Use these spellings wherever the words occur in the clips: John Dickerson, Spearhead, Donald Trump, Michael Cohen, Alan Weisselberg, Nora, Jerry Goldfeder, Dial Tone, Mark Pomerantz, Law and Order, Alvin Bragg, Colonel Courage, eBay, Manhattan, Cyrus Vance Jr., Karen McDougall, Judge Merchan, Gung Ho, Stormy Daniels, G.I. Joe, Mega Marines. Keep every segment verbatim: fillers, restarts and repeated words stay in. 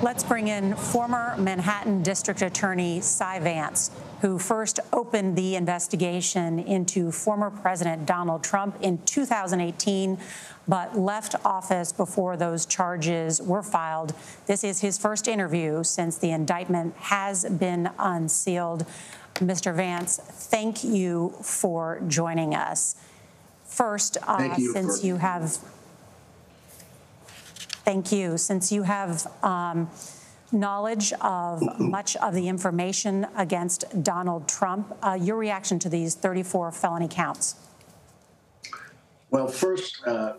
Let's bring in former Manhattan District Attorney Cy Vance, who first opened the investigation into former President Donald Trump in two thousand eighteen, but left office before those charges were filed. This is his first interview since the indictment has been unsealed. Mister Vance, thank you for joining us. First, uh, you since you have, thank you, since you have um, knowledge of much of the information against Donald Trump, uh, your reaction to these thirty-four felony counts? Well, first, uh,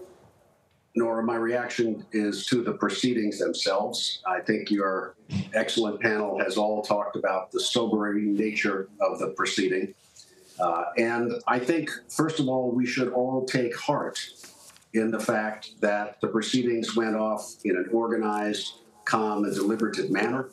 Nora, my reaction is to the proceedings themselves. I think your excellent panel has all talked about the sobering nature of the proceeding. Uh, and I think, first of all, we should all take heart in the fact that the proceedings went off in an organized, calm, and deliberative manner.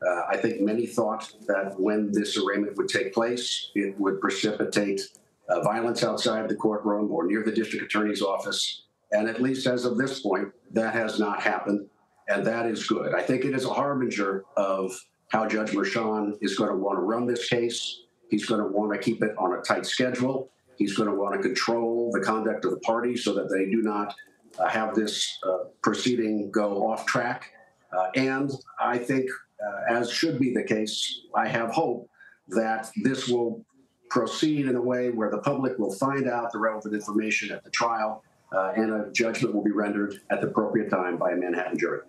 Uh, I think many thought that when this arraignment would take place, it would precipitate uh, violence outside the courtroom or near the district attorney's office. And at least as of this point, that has not happened, and that is good. I think it is a harbinger of how Judge Merchan is going to want to run this case. He's going to want to keep it on a tight schedule. He's going to want to control the conduct of the party so that they do not uh, have this uh, proceeding go off track. Uh, and I think, uh, as should be the case, I have hope that this will proceed in a way where the public will find out the relevant information at the trial, uh, and a judgment will be rendered at the appropriate time by a Manhattan jury.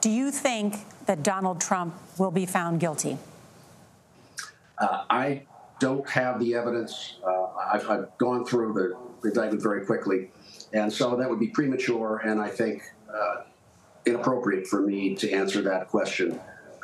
Do you think that Donald Trump will be found guilty? Uh, I don't have the evidence. Uh, I've, I've gone through the indictment very quickly, and so that would be premature, and I think uh, inappropriate for me to answer that question,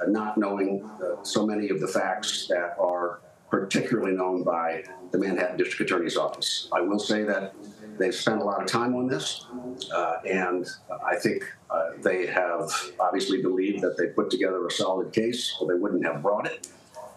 uh, not knowing uh, so many of the facts that are particularly known by the Manhattan District Attorney's Office. I will say that they've spent a lot of time on this, uh, and I think uh, they have obviously believed that they put together a solid case, or they wouldn't have brought it.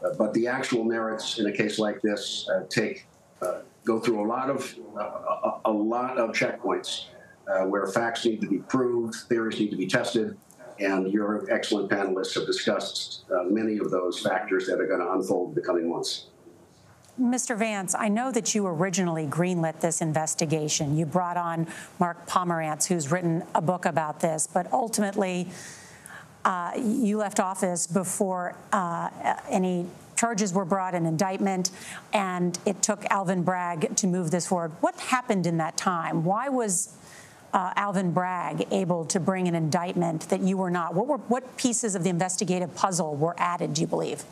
Uh, but the actual merits in a case like this uh, take uh, go through a lot of uh, a, a lot of checkpoints uh, where facts need to be proved, theories need to be tested, and your excellent panelists have discussed uh, many of those factors that are going to unfold in the coming months. Mister Vance, I know that you originally greenlit this investigation. You brought on Mark Pomerantz, who's written a book about this, but ultimately, Uh, you left office before uh, any charges were brought, an indictment, and it took Alvin Bragg to move this forward. What happened in that time? Why was uh, Alvin Bragg able to bring an indictment that you were not? What were, what pieces of the investigative puzzle were added, do you believe?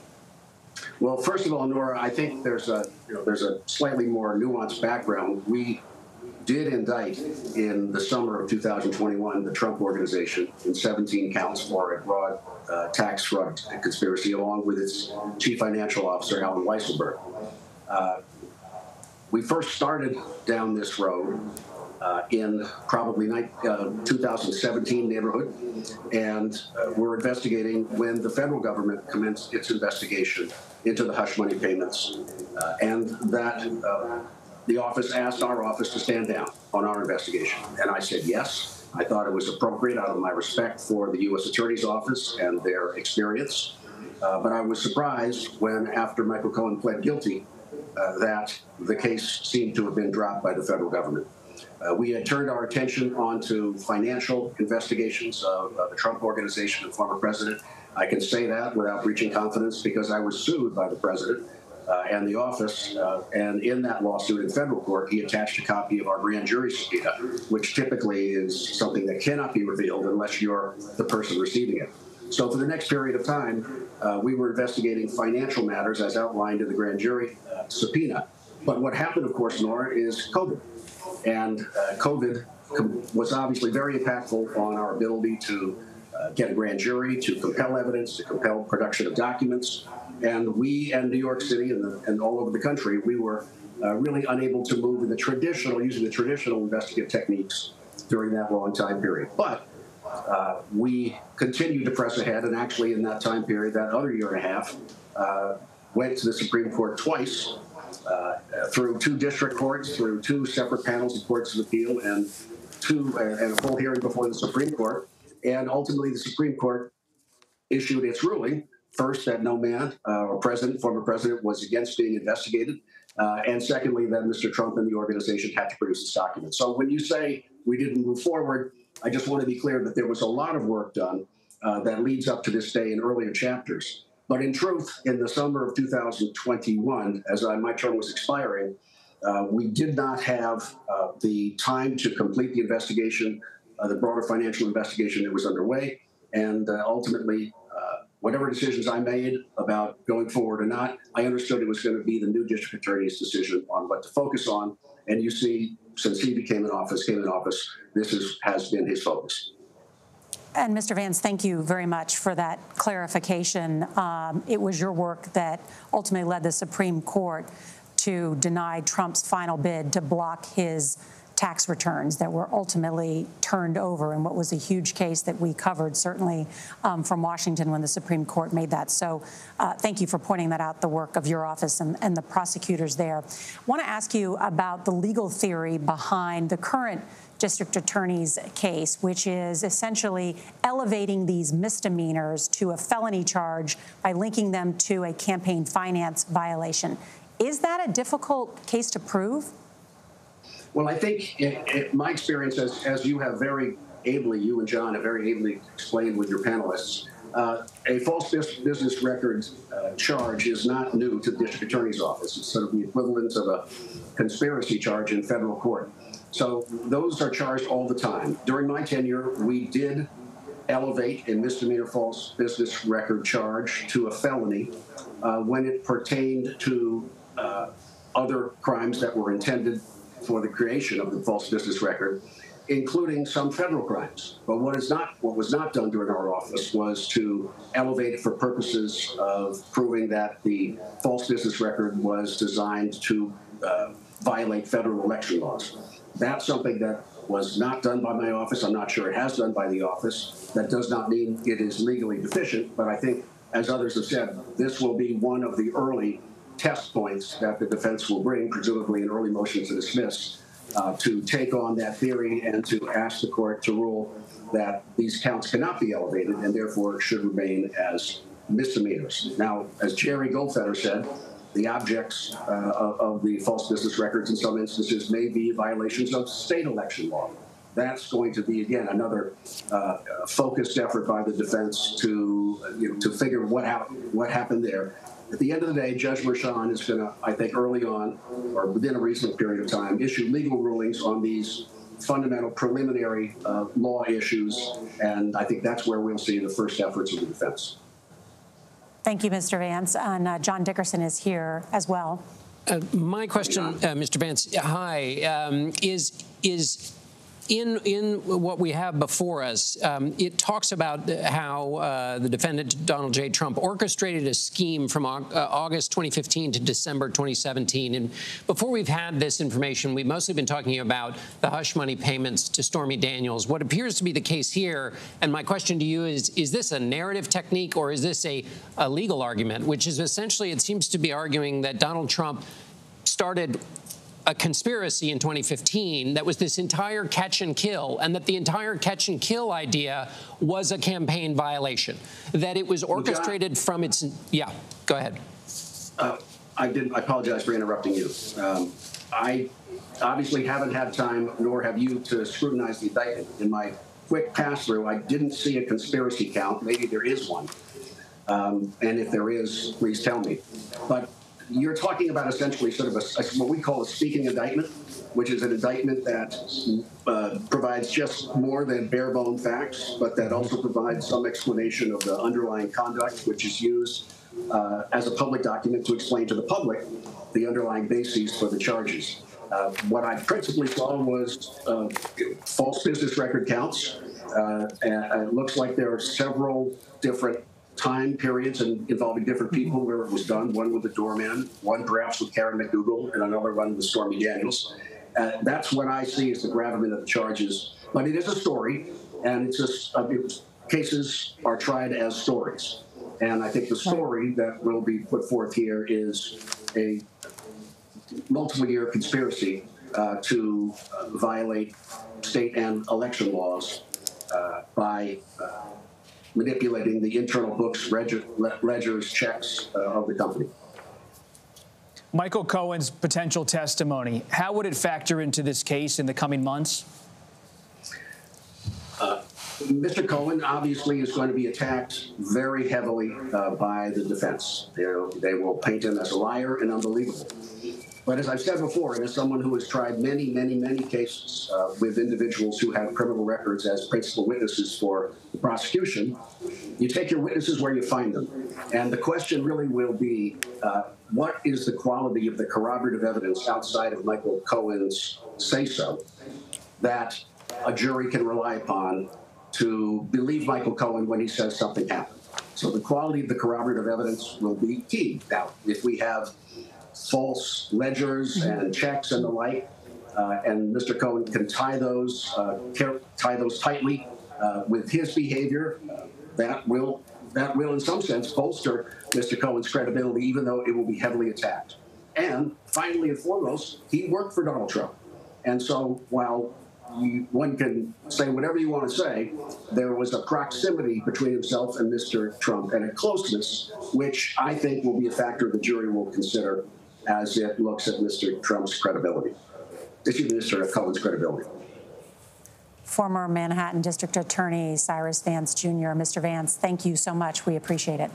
Well, first of all, Nora, I think there's a, you know, there's a slightly more nuanced background. We did indict in the summer of two thousand twenty-one the Trump Organization in seventeen counts for a broad uh, tax fraud conspiracy, along with its chief financial officer, Alan Weisselberg. Uh, we first started down this road uh, in probably nineteen, uh, twenty seventeen neighborhood, and uh, we're investigating when the federal government commenced its investigation into the hush money payments, uh, and that uh, the office asked our office to stand down on our investigation, and I said yes. I thought it was appropriate out of my respect for the U S Attorney's Office and their experience, uh, but I was surprised when, after Michael Cohen pled guilty, uh, that the case seemed to have been dropped by the federal government. Uh, we had turned our attention onto financial investigations of uh, the Trump Organization and former president. I can say that without breaching confidence because I was sued by the president Uh, and the office, uh, and in that lawsuit in federal court, he attached a copy of our grand jury subpoena, which typically is something that cannot be revealed unless you're the person receiving it. So for the next period of time, uh, we were investigating financial matters as outlined in the grand jury uh, subpoena. But what happened, of course, Nora, is COVID. And uh, COVID com was obviously very impactful on our ability to uh, get a grand jury, to compel evidence, to compel production of documents. And we and New York City and, the, and all over the country, we were uh, really unable to move in the traditional, using the traditional investigative techniques during that long time period. But uh, we continued to press ahead, and actually in that time period, that other year and a half, uh, went to the Supreme Court twice, uh, through two district courts, through two separate panels of courts of appeal, and, two, uh, and a full hearing before the Supreme Court. And ultimately, the Supreme Court issued its ruling, first, that no man uh, or president, former president, was against being investigated. Uh, and secondly, that Mister Trump and the organization had to produce this document. So when you say we didn't move forward, I just want to be clear that there was a lot of work done uh, that leads up to this day in earlier chapters. But in truth, in the summer of two thousand twenty-one, as I, my term was expiring, uh, we did not have uh, the time to complete the investigation, uh, the broader financial investigation that was underway. And uh, ultimately, uh, whatever decisions I made about going forward or not, I understood it was going to be the new district attorney's decision on what to focus on. And you see, since he became in office, came in office, this is, has been his focus. And Mister Vance, thank you very much for that clarification. Um, it was your work that ultimately led the Supreme Court to deny Trump's final bid to block his tax returns that were ultimately turned over in what was a huge case that we covered, certainly um, from Washington when the Supreme Court made that. So uh, thank you for pointing that out, the work of your office and, and the prosecutors there. I want to ask you about the legal theory behind the current district attorney's case, which is essentially elevating these misdemeanors to a felony charge by linking them to a campaign finance violation. Is that a difficult case to prove? Well, I think it, it, my experience, as, as you have very ably, you and John have very ably explained with your panelists, uh, a false business record uh, charge is not new to the district attorney's office. It's sort of the equivalent of a conspiracy charge in federal court. So those are charged all the time. During my tenure, we did elevate a misdemeanor false business record charge to a felony uh, when it pertained to uh, other crimes that were intended for the creation of the false business record, including some federal crimes. But what is not, what was not done during our office was to elevate it for purposes of proving that the false business record was designed to uh, violate federal election laws. That's something that was not done by my office. I'm not sure it has done by the office. That does not mean it is legally deficient, but I think, as others have said, this will be one of the early test points that the defense will bring, presumably an early motion to dismiss, uh, to take on that theory and to ask the court to rule that these counts cannot be elevated and therefore should remain as misdemeanors. Now, as Jerry Goldfeder said, the objects uh, of, of the false business records in some instances may be violations of state election law. That's going to be, again, another uh, focused effort by the defense to, you know, to figure what happened, what happened there. At the end of the day, Judge Merchan is going to, I think early on, or within a reasonable period of time, issue legal rulings on these fundamental preliminary uh, law issues, and I think that's where we'll see the first efforts of the defense. Thank you, Mister Vance. And uh, John Dickerson is here as well. Uh, my question, uh, Mister Vance, hi, um, is is in in what we have before us, um, it talks about how uh, the defendant, Donald J. Trump, orchestrated a scheme from uh, August twenty fifteen to December twenty seventeen. And before we've had this information, we've mostly been talking about the hush money payments to Stormy Daniels. What appears to be the case here, and my question to you is, is this a narrative technique or is this a, a legal argument, which is essentially, it seems to be arguing that Donald Trump started a conspiracy in twenty fifteen that was this entire catch and kill, and that the entire catch and kill idea was a campaign violation, that it was orchestrated John, from its, yeah, go ahead. Uh, I didn't, I apologize for interrupting you. Um, I obviously haven't had time, nor have you, to scrutinize the indictment. In my quick pass through, I didn't see a conspiracy count. Maybe there is one. Um, and if there is, please tell me. But you're talking about essentially sort of a, what we call a speaking indictment, which is an indictment that uh, provides just more than bare-bone facts, but that also provides some explanation of the underlying conduct, which is used uh, as a public document to explain to the public the underlying bases for the charges. Uh, what I principally saw was uh, false business record counts. Uh, and it looks like there are several different time periods and involving different people where it was done, one with the doorman, one perhaps with Karen McDougall, and another one with Stormy Daniels. Uh, that's what I see as the gravamen of the charges. But it is a story, and it's just, I mean, cases are tried as stories. And I think the story that will be put forth here is a multiple-year conspiracy uh, to uh, violate state and election laws uh, by uh, manipulating the internal books, reg registers, checks uh, of the company. Michael Cohen's potential testimony, how would it factor into this case in the coming months? Uh, Mister Cohen obviously is going to be attacked very heavily uh, by the defense. They're, they will paint him as a liar and unbelievable. But as I've said before, and as someone who has tried many, many, many cases uh, with individuals who have criminal records as principal witnesses for the prosecution, you take your witnesses where you find them. And the question really will be, uh, what is the quality of the corroborative evidence outside of Michael Cohen's say-so that a jury can rely upon to believe Michael Cohen when he says something happened? So the quality of the corroborative evidence will be key. Now, if we have false ledgers and checks and the like, uh, and Mister Cohen can tie those, uh, tie those tightly uh, with his behavior, uh, that will, that will in some sense bolster Mister Cohen's credibility, even though it will be heavily attacked. And finally and foremost, he worked for Donald Trump. And so while you, one can say whatever you want to say, there was a proximity between himself and Mister Trump and a closeness, which I think will be a factor the jury will consider as it looks at Mister Trump's credibility, excuse me, Mister Cohen's credibility. Former Manhattan District Attorney Cyrus Vance Junior Mister Vance, thank you so much. We appreciate it.